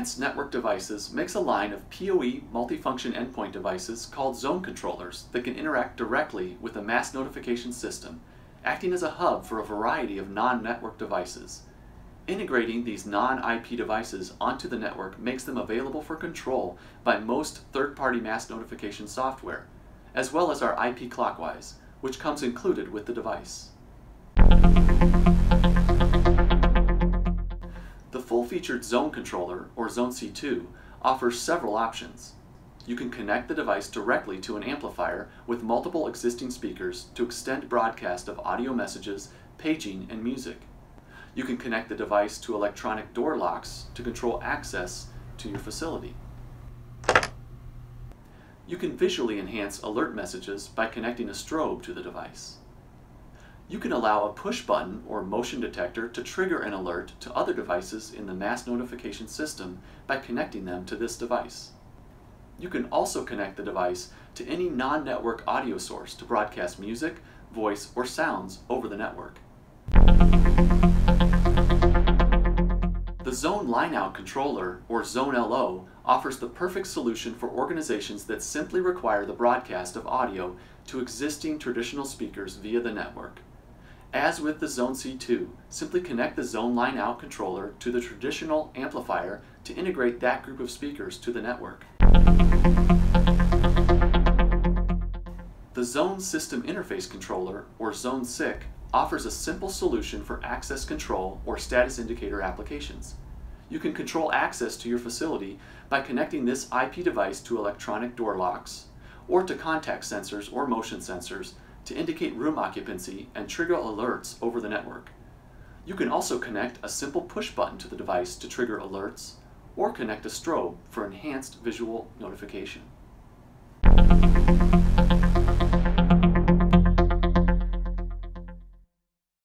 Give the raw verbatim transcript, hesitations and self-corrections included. Advanced Network Devices makes a line of P O E multifunction endpoint devices called Zone Controllers that can interact directly with a mass notification system, acting as a hub for a variety of non-network devices. Integrating these non I P devices onto the network makes them available for control by most third-party mass notification software, as well as our I P Clockwise, which comes included with the device. The full-featured Zone Controller, or Zone C two, offers several options. You can connect the device directly to an amplifier with multiple existing speakers to extend broadcast of audio messages, paging, and music. You can connect the device to electronic door locks to control access to your facility. You can visually enhance alert messages by connecting a strobe to the device. You can allow a push button or motion detector to trigger an alert to other devices in the mass notification system by connecting them to this device. You can also connect the device to any non-network audio source to broadcast music, voice, or sounds over the network. The Zone Line-Out Controller, or Zone L O, offers the perfect solution for organizations that simply require the broadcast of audio to existing traditional speakers via the network. As with the Zone C two, simply connect the Zone Line-Out Controller to the traditional amplifier to integrate that group of speakers to the network. The Zone System Interface Controller, or Zone S I C, offers a simple solution for access control or status indicator applications. You can control access to your facility by connecting this I P device to electronic door locks or to contact sensors or motion sensors to indicate room occupancy and trigger alerts over the network. You can also connect a simple push button to the device to trigger alerts or connect a strobe for enhanced visual notification.